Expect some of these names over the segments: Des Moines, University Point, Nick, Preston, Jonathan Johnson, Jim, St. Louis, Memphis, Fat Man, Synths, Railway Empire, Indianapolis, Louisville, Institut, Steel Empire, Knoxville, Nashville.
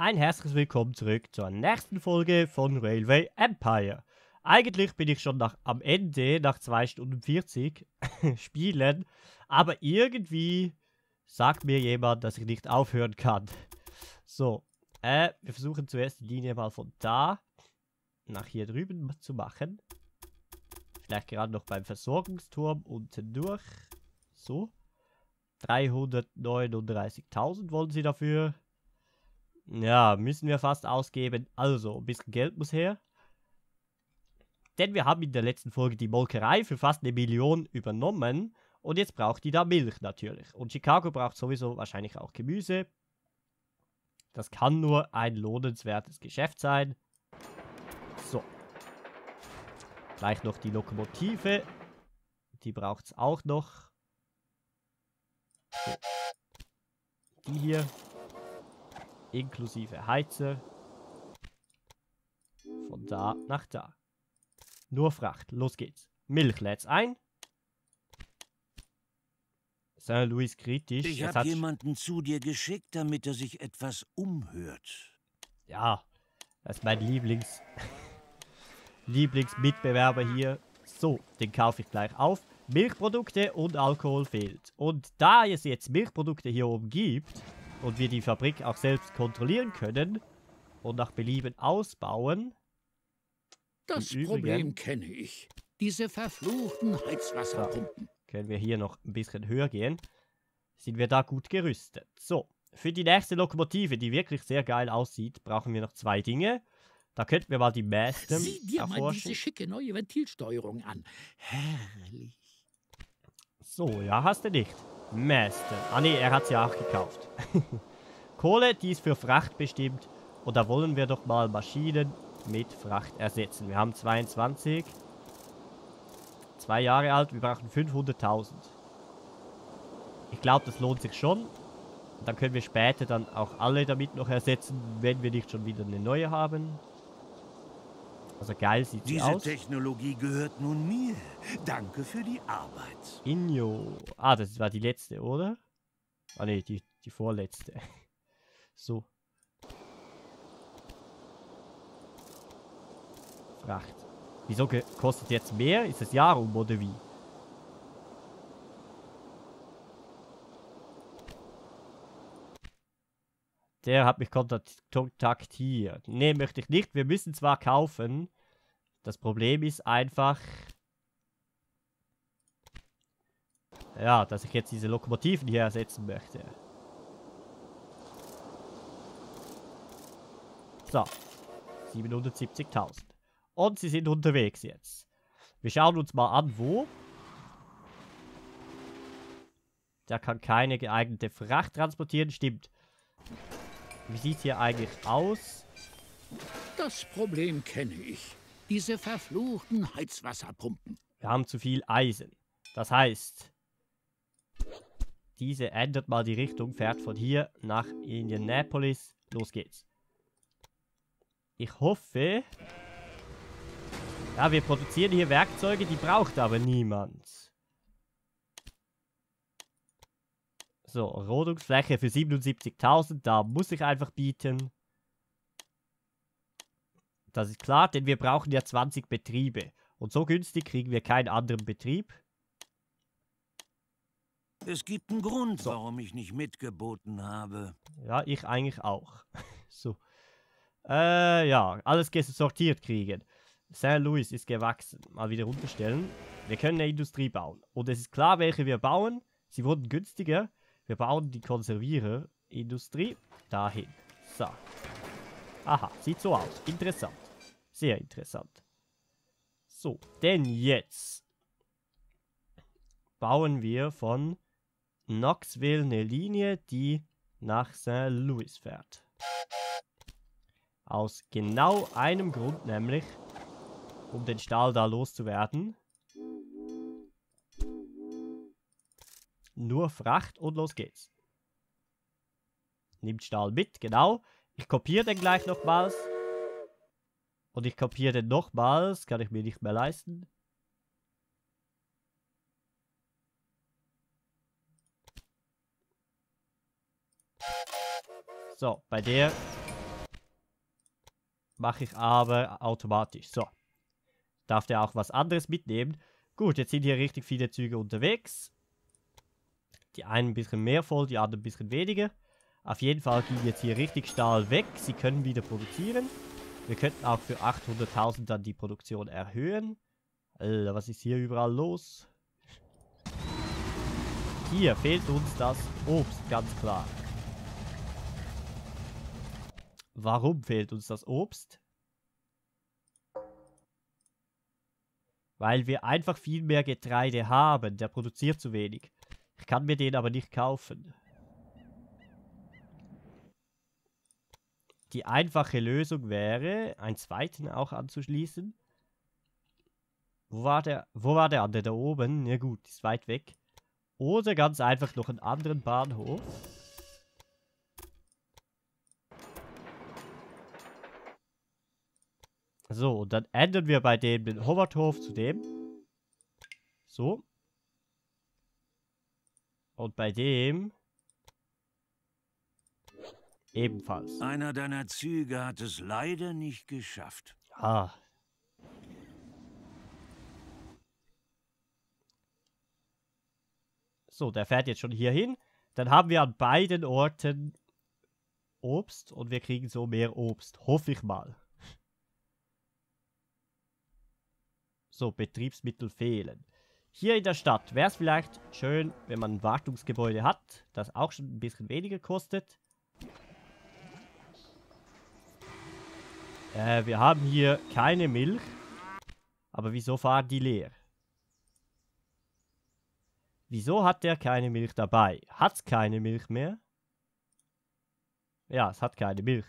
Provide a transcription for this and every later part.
Ein herzliches Willkommen zurück zur nächsten Folge von Railway Empire. Eigentlich bin ich schon am Ende, nach 2 Stunden 40 Spielen, aber irgendwie sagt mir jemand, dass ich nicht aufhören kann. So, wir versuchen zuerst die Linie mal von da nach hier drüben zu machen. Vielleicht gerade noch beim Versorgungsturm unten durch. So, 339.000 wollen sie dafür. Ja, müssen wir fast ausgeben. Also, ein bisschen Geld muss her. Denn wir haben in der letzten Folge die Molkerei für fast 1 Million übernommen. Und jetzt braucht die da Milch natürlich. Und Chicago braucht sowieso wahrscheinlich auch Gemüse. Das kann nur ein lohnenswertes Geschäft sein. So. Gleich noch die Lokomotive. Die braucht es auch noch. So. Die hier. Inklusive Heizer. Von da nach da. Nur Fracht. Los geht's. Milch lädt's ein. St. Louis kritisch. Ich habe jemanden zu dir geschickt, damit er sich etwas umhört. Ja, das ist mein Lieblingsmitbewerber hier. So, den kaufe ich gleich auf. Milchprodukte und Alkohol fehlt. Und da es jetzt Milchprodukte hier oben gibt... Und wir die Fabrik auch selbst kontrollieren können und nach Belieben ausbauen. Das Problem kenne ich. Diese verfluchten Heizwasserpumpen. Können wir hier noch ein bisschen höher gehen. Sind wir da gut gerüstet. So, für die nächste Lokomotive, die wirklich sehr geil aussieht, brauchen wir noch 2 Dinge. Da könnten wir mal die Master. Sieh dir mal diese schicke neue Ventilsteuerung an. Herrlich. So, ja, hast du nicht. Master. Ah ne, er hat sie ja auch gekauft. Kohle, die ist für Fracht bestimmt. Und da wollen wir doch mal Maschinen mit Fracht ersetzen. Wir haben 22. 2 Jahre alt, wir brauchen 500.000. Ich glaube, das lohnt sich schon. Dann können wir später dann auch alle damit noch ersetzen, wenn wir nicht schon wieder eine neue haben. Also geil sieht sie aus. Diese Technologie gehört nun mir. Danke für die Arbeit. Injo. Ah, das war die letzte, oder? Ah ne, die vorletzte. So. Fracht. Wieso kostet jetzt mehr? Ist das Jahr um oder wie? Der hat mich kontaktiert. Ne, möchte ich nicht. Wir müssen zwar kaufen. Das Problem ist einfach... Ja, dass ich jetzt diese Lokomotiven hier ersetzen möchte. So. 770.000. Und sie sind unterwegs jetzt. Wir schauen uns mal an, wo. Der kann keine geeignete Fracht transportieren. Stimmt. Wie sieht hier eigentlich aus? Das Problem kenne ich. Diese verfluchten Heizwasserpumpen. Wir haben zu viel Eisen. Das heißt, diese ändert mal die Richtung, fährt von hier nach Indianapolis. Los geht's. Ich hoffe... Ja, wir produzieren hier Werkzeuge, die braucht aber niemand. So, Rodungsfläche für 77.000, da muss ich einfach bieten. Das ist klar, denn wir brauchen ja 20 Betriebe. Und so günstig kriegen wir keinen anderen Betrieb. Es gibt einen Grund, warum ich nicht mitgeboten habe. Ja, ich eigentlich auch. So. Ja, alles sortiert kriegen. St. Louis ist gewachsen. Mal wieder runterstellen. Wir können eine Industrie bauen. Und es ist klar, welche wir bauen. Sie wurden günstiger. Wir bauen die Konserviererindustrie dahin. So. Aha, sieht so aus. Interessant. Sehr interessant. So, denn jetzt bauen wir von Knoxville eine Linie, die nach St. Louis fährt. Aus genau einem Grund, nämlich um den Stahl da loszuwerden. Nur Fracht und los geht's. Nimmt Stahl mit, genau. Ich kopiere den gleich nochmals. Und ich kopiere den nochmals. Kann ich mir nicht mehr leisten. So, bei der mache ich aber automatisch. So. Darf der auch was anderes mitnehmen. Gut, jetzt sind hier richtig viele Züge unterwegs. Die einen ein bisschen mehr voll, die anderen ein bisschen weniger. Auf jeden Fall ging jetzt hier richtig Stahl weg. Sie können wieder produzieren. Wir könnten auch für 800.000 dann die Produktion erhöhen. Alter, was ist hier überall los? Hier fehlt uns das Obst, ganz klar. Warum fehlt uns das Obst? Weil wir einfach viel mehr Getreide haben. Der produziert zu wenig. Ich kann mir den aber nicht kaufen. Die einfache Lösung wäre, einen zweiten auch anzuschließen. Wo war der andere? Da oben? Ja gut, ist weit weg. Oder ganz einfach noch einen anderen Bahnhof. So, und dann ändern wir bei dem den Hoverthof zu dem. So. Und bei dem... ebenfalls. Einer deiner Züge hat es leider nicht geschafft. Ah. So, der fährt jetzt schon hier hin. Dann haben wir an beiden Orten Obst und wir kriegen so mehr Obst. Hoffe ich mal. So, Betriebsmittel fehlen. Hier in der Stadt wäre es vielleicht schön, wenn man ein Wartungsgebäude hat, das auch schon ein bisschen weniger kostet. Wir haben hier keine Milch. Aber wieso fahren die leer? Wieso hat der keine Milch dabei? Hat's keine Milch mehr? Ja, es hat keine Milch.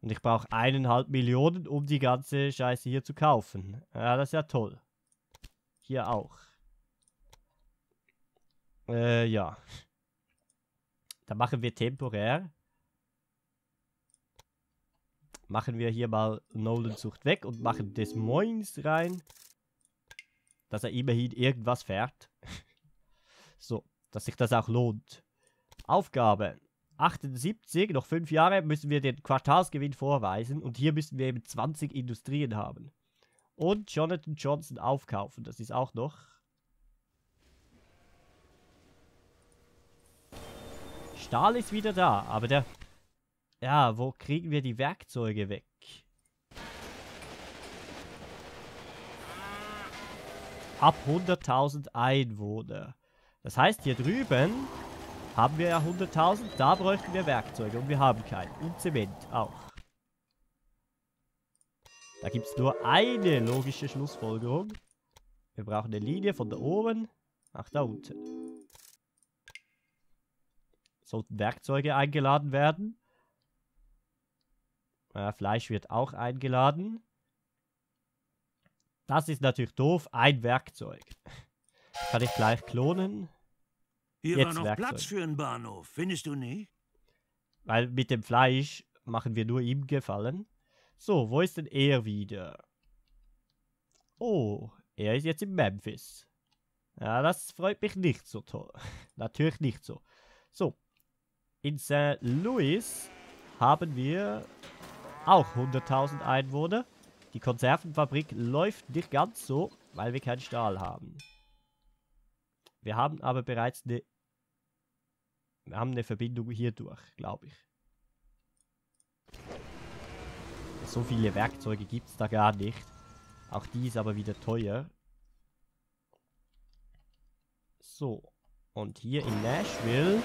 Und ich brauche 1,5 Millionen, um die ganze Scheiße hier zu kaufen. Ja, das ist ja toll. Hier auch. Ja. Dann machen wir temporär. Machen wir hier mal Nolan-Sucht weg und machen Des Moines rein. Dass er immerhin irgendwas fährt. So, dass sich das auch lohnt. Aufgabe 78, noch 5 Jahre müssen wir den Quartalsgewinn vorweisen. Und hier müssen wir eben 20 Industrien haben. Und Jonathan Johnson aufkaufen, das ist auch noch. Stahl ist wieder da, aber der... Ja, wo kriegen wir die Werkzeuge weg? Ab 100.000 Einwohner. Das heißt, hier drüben haben wir ja 100.000. Da bräuchten wir Werkzeuge und wir haben keinen. Und Zement auch. Da gibt es nur eine logische Schlussfolgerung. Wir brauchen eine Linie von da oben nach da unten. Sollten Werkzeuge eingeladen werden? Fleisch wird auch eingeladen. Das ist natürlich doof. Ein Werkzeug. Kann ich gleich klonen. Hier war noch Platz für einen Bahnhof, findest du nicht? Weil mit dem Fleisch machen wir nur ihm Gefallen. So, wo ist denn er wieder? Oh, er ist jetzt in Memphis. Ja, das freut mich nicht so toll. Natürlich nicht so. So, in St. Louis haben wir... auch 100.000 Einwohner. Die Konservenfabrik läuft nicht ganz so, weil wir keinen Stahl haben. Wir haben aber bereits eine... Wir haben eine Verbindung hier durch, glaube ich. So viele Werkzeuge gibt es da gar nicht. Auch die ist aber wieder teuer. So. Und hier in Nashville...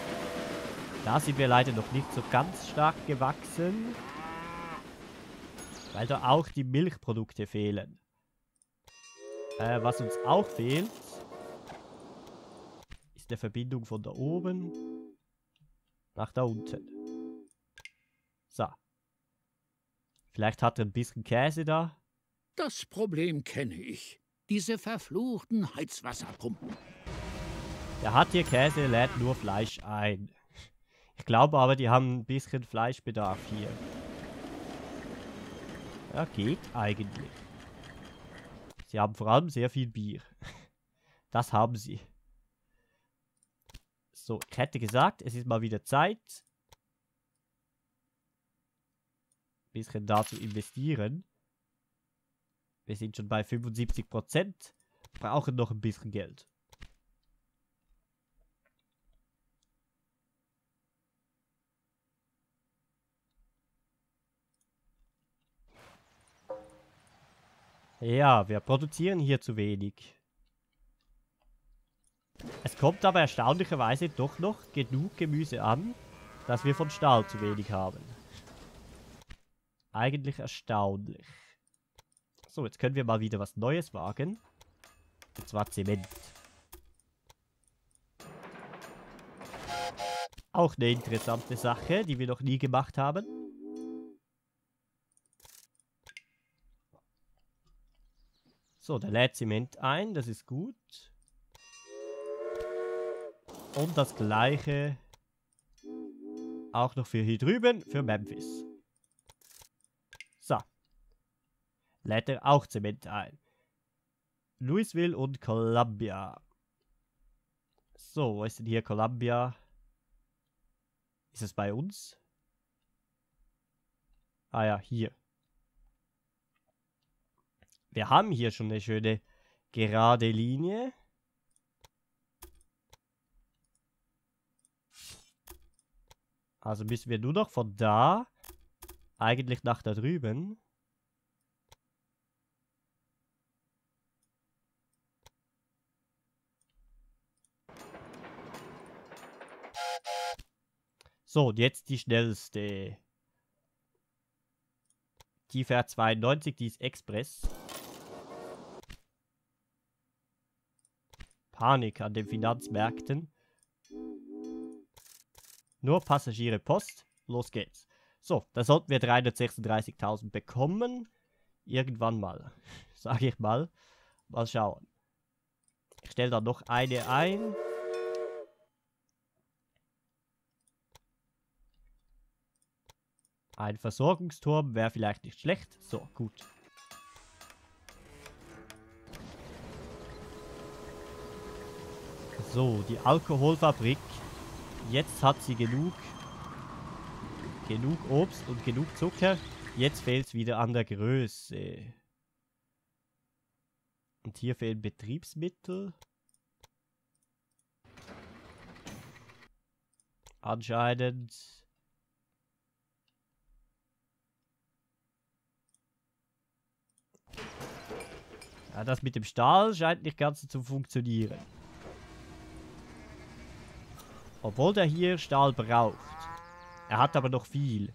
da sind wir leider noch nicht so ganz stark gewachsen. Weil da auch die Milchprodukte fehlen. Was uns auch fehlt, ist eine Verbindung von da oben nach da unten. So. Vielleicht hat er ein bisschen Käse da. Das Problem kenne ich. Diese verfluchten Heizwasserpumpen. Der hat hier Käse, lädt nur Fleisch ein. Ich glaube aber, die haben ein bisschen Fleischbedarf hier. Ja, geht eigentlich. Sie haben vor allem sehr viel Bier. Das haben sie. So, ich hätte gesagt, es ist mal wieder Zeit, bisschen dazu investieren. Wir sind schon bei 75%. Brauchen noch ein bisschen Geld. Ja, wir produzieren hier zu wenig. Es kommt aber erstaunlicherweise doch noch genug Gemüse an, dass wir von Stahl zu wenig haben. Eigentlich erstaunlich. So, jetzt können wir mal wieder was Neues wagen. Und zwar Zement. Auch eine interessante Sache, die wir noch nie gemacht haben. So, der lädt Zement ein, das ist gut. Und das gleiche auch noch für hier drüben, für Memphis. So. Lädt er auch Zement ein. Louisville und Columbia. So, wo ist denn hier Columbia? Ist es bei uns? Ah ja, hier. Wir haben hier schon eine schöne gerade Linie. Also müssen wir nur noch von da eigentlich nach da drüben. So, und jetzt die schnellste. Die fährt 92, die ist Express. Panik an den Finanzmärkten. Nur Passagiere Post. Los geht's. So, da sollten wir 336.000 bekommen. Irgendwann mal. Sage ich mal. Mal schauen. Ich stelle da noch eine ein. Ein Versorgungsturm wäre vielleicht nicht schlecht. So, gut. So, die Alkoholfabrik. Jetzt hat sie genug Obst und genug Zucker. Jetzt fehlt es wieder an der Größe. Und hier fehlen Betriebsmittel. Anscheinend. Ja, das mit dem Stahl scheint nicht ganz so zu funktionieren. Obwohl der hier Stahl braucht. Er hat aber noch viel.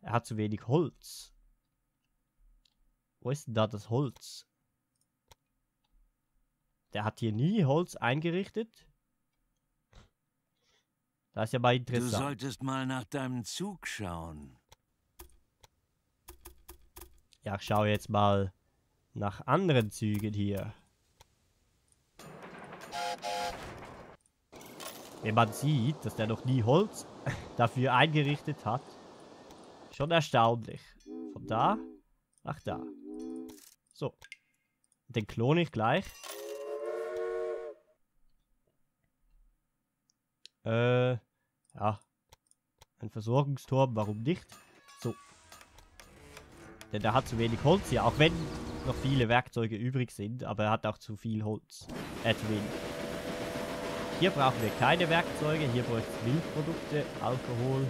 Er hat zu wenig Holz. Wo ist denn da das Holz? Der hat hier nie Holz eingerichtet. Das ist ja mal interessant. Du solltest mal nach deinem Zug schauen. Ja, ich schaue jetzt mal nach anderen Zügen hier. Wenn man sieht, dass der noch nie Holz dafür eingerichtet hat. Schon erstaunlich. Von da nach da. So. Den klone ich gleich. Ja. Ein Versorgungsturm, warum nicht? So. Denn der hat zu wenig Holz hier. Auch wenn noch viele Werkzeuge übrig sind. Aber er hat auch zu viel Holz. Zu wenig. Hier brauchen wir keine Werkzeuge, hier bräuchte es Milchprodukte, Alkohol,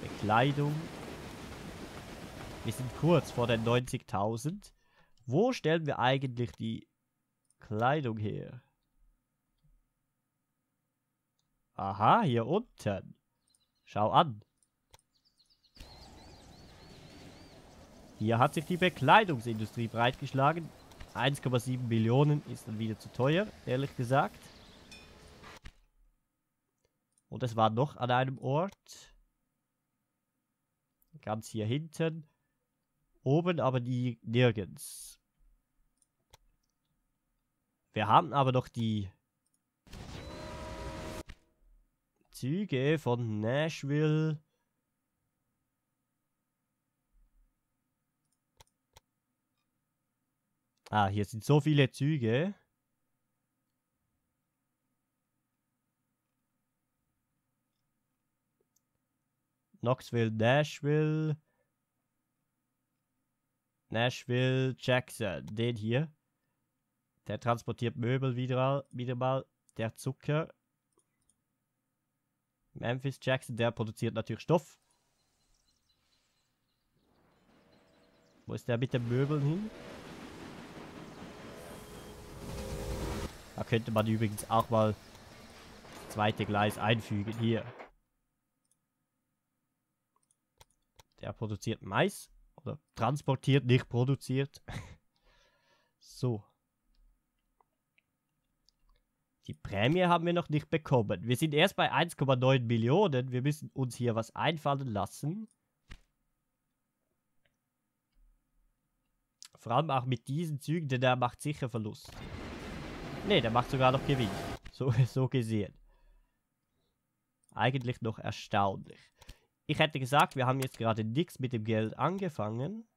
Bekleidung. Wir sind kurz vor den 90.000. Wo stellen wir eigentlich die Kleidung her? Aha, hier unten. Schau an. Hier hat sich die Bekleidungsindustrie breitgeschlagen. 1,7 Millionen ist dann wieder zu teuer, ehrlich gesagt. Und es war noch an einem Ort. Ganz hier hinten. Oben aber die nirgends. Wir haben aber noch die Züge von Nashville. Ah, hier sind so viele Züge. Knoxville, Nashville, Nashville Jackson, den hier. Der transportiert Möbel wieder mal. Der Zucker. Memphis Jackson, der produziert natürlich Stoff. Wo ist der mit den Möbeln hin? Da könnte man übrigens auch mal das zweite Gleis einfügen. Hier. Der produziert Mais. Oder transportiert, nicht produziert. So. Die Prämie haben wir noch nicht bekommen. Wir sind erst bei 1,9 Millionen. Wir müssen uns hier was einfallen lassen. Vor allem auch mit diesen Zügen, denn der macht sicher Verlust. Ne, der macht sogar noch Gewinn. So gesehen. Eigentlich noch erstaunlich. Ich hätte gesagt, wir haben jetzt gerade nichts mit dem Geld angefangen.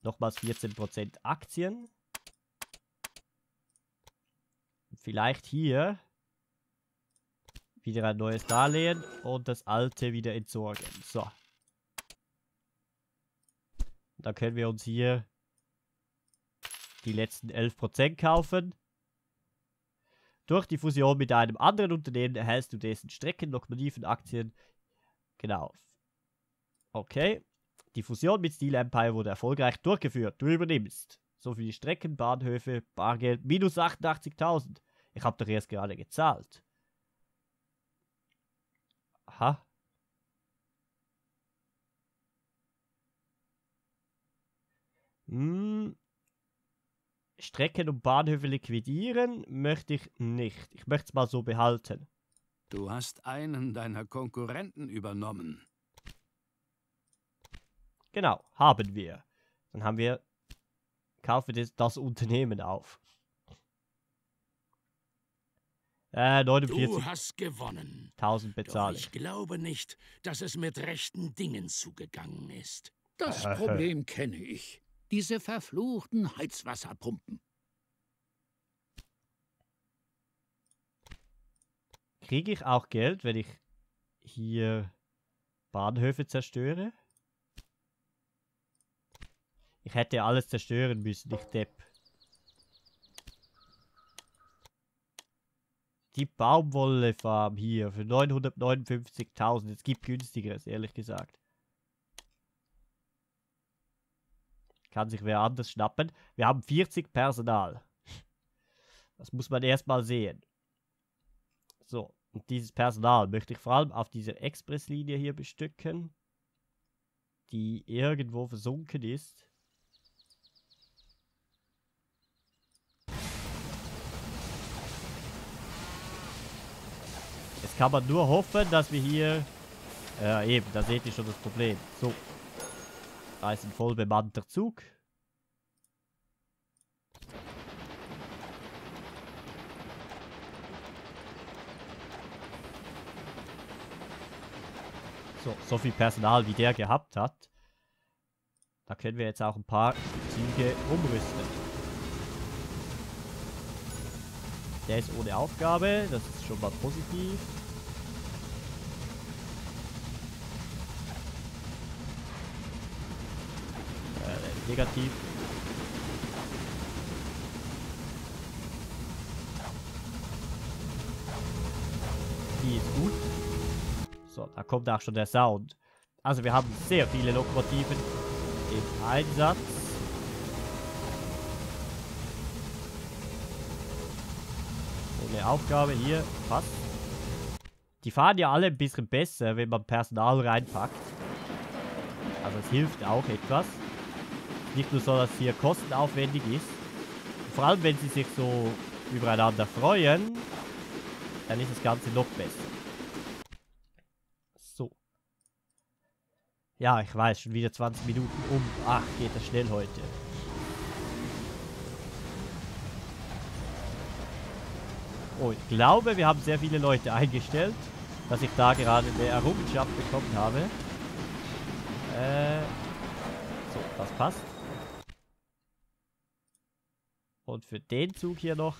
Nochmals 14% Aktien. Vielleicht hier wieder ein neues Darlehen und das alte wieder entsorgen. So. Dann können wir uns hier die letzten 11% kaufen. Durch die Fusion mit einem anderen Unternehmen erhältst du dessen Strecken, Lokomotiven, Aktien. Genau. Okay. Die Fusion mit Steel Empire wurde erfolgreich durchgeführt. Du übernimmst. So viel Strecken, Bahnhöfe, Bargeld, minus 88.000. Ich habe doch erst gerade gezahlt. Aha. Hm. Strecken und Bahnhöfe liquidieren möchte ich nicht. Ich möchte es mal so behalten. Du hast einen deiner Konkurrenten übernommen. Genau, haben wir. Dann haben wir, kaufen das Unternehmen auf. 49. Du hast gewonnen. 1000 bezahlt. Ich glaube nicht, dass es mit rechten Dingen zugegangen ist. Das Problem kenne ich. Diese verfluchten Heizwasserpumpen. Kriege ich auch Geld, wenn ich hier Bahnhöfe zerstöre? Ich hätte alles zerstören müssen, ich Depp. Die Baumwolle-Farm hier für 959.000. Es gibt günstigeres, ehrlich gesagt. Kann sich wer anders schnappen. Wir haben 40 Personal. Das muss man erstmal sehen. So, und dieses Personal möchte ich vor allem auf dieser Expresslinie hier bestücken, die irgendwo versunken ist. Jetzt kann man nur hoffen, dass wir hier... Ja, eben, da seht ihr schon das Problem. So. Da ist ein voll bemannter Zug. So viel Personal, wie der gehabt hat. Da können wir jetzt auch ein paar Züge umrüsten. Der ist ohne Aufgabe, das ist schon mal positiv. Negativ. Die ist gut. So, da kommt auch schon der Sound. Also wir haben sehr viele Lokomotiven im Einsatz. So, eine Aufgabe hier. Passt. Die fahren ja alle ein bisschen besser, wenn man Personal reinpackt. Also es hilft auch etwas. Nicht nur so, dass es hier kostenaufwendig ist. Vor allem, wenn sie sich so übereinander freuen, dann ist das Ganze noch besser. So. Ja, ich weiß, schon wieder 20 Minuten um. Ach, geht das schnell heute. Oh, ich glaube, wir haben sehr viele Leute eingestellt, dass ich da gerade eine Errungenschaft bekommen habe. So, das passt. Und für den Zug hier noch.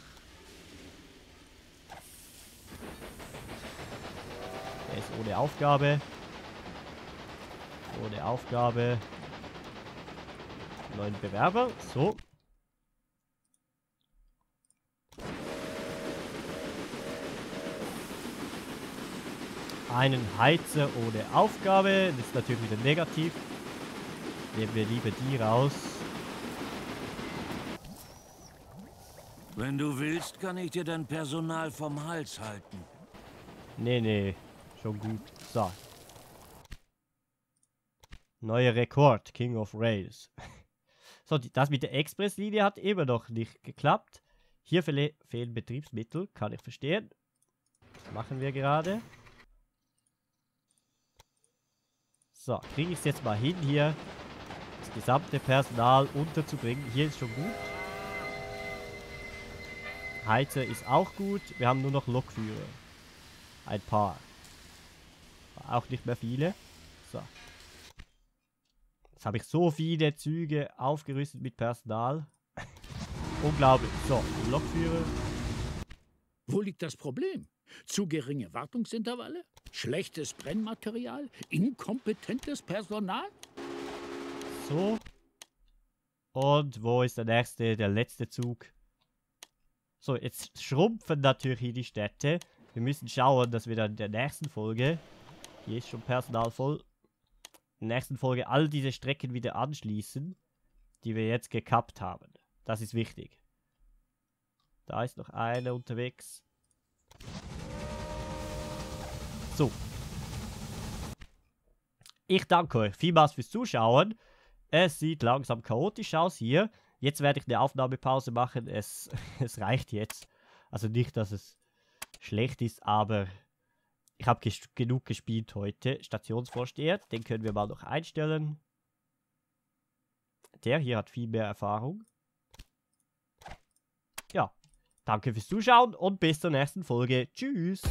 Der ist ohne Aufgabe. Ohne Aufgabe. neuen Bewerber. So. Einen Heizer ohne Aufgabe. Das ist natürlich wieder negativ. Nehmen wir lieber die raus. Wenn du willst, kann ich dir dein Personal vom Hals halten. Nee, nee. Schon gut. So. Neuer Rekord. King of Rails. So, das mit der Expresslinie hat immer noch nicht geklappt. Hier fehlen Betriebsmittel. Kann ich verstehen. Das machen wir gerade. So, kriege ich es jetzt mal hin, hier das gesamte Personal unterzubringen. Hier ist schon gut. Heizer ist auch gut. Wir haben nur noch Lokführer. Ein paar. Auch nicht mehr viele. So. Jetzt habe ich so viele Züge aufgerüstet mit Personal. Unglaublich. So, Lokführer. Wo liegt das Problem? Zu geringe Wartungsintervalle? Schlechtes Brennmaterial? Inkompetentes Personal? So. Und wo ist der nächste, der letzte Zug? So, jetzt schrumpfen natürlich hier die Städte. Wir müssen schauen, dass wir dann in der nächsten Folge, hier ist schon Personal voll, in der nächsten Folge all diese Strecken wieder anschließen, die wir jetzt gekappt haben. Das ist wichtig. Da ist noch einer unterwegs. So. Ich danke euch vielmals fürs Zuschauen. Es sieht langsam chaotisch aus hier. Jetzt werde ich eine Aufnahmepause machen. Es reicht jetzt. Also nicht, dass es schlecht ist, aber ich habe genug gespielt heute. Stationsvorsteher, den können wir mal noch einstellen. Der hier hat viel mehr Erfahrung. Ja, danke fürs Zuschauen und bis zur nächsten Folge. Tschüss!